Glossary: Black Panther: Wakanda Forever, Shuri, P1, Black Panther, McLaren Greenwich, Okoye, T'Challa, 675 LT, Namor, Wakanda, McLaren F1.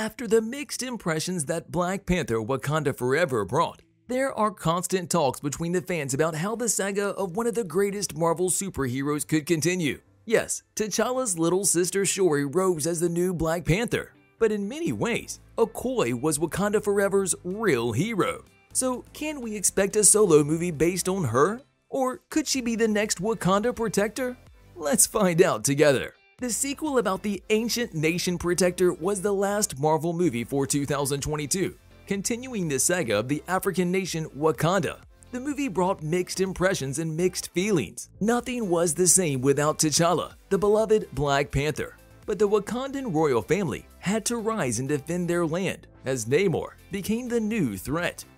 after the mixed impressions that Black Panther: Wakanda Forever brought. There are constant talks between the fans about how the saga of one of the greatest Marvel superheroes could continue. Yes, T'Challa's little sister Shuri rose as the new Black Panther, but in many ways, Okoye was Wakanda Forever's real hero. So can we expect a solo movie based on her? Or could she be the next Wakanda protector? Let's find out together. The sequel about the ancient nation protector was the last Marvel movie for 2022. Continuing the saga of the African nation Wakanda, the movie brought mixed impressions and mixed feelings. Nothing was the same without T'Challa, the beloved Black Panther. But the Wakandan royal family had to rise and defend their land as Namor became the new threat.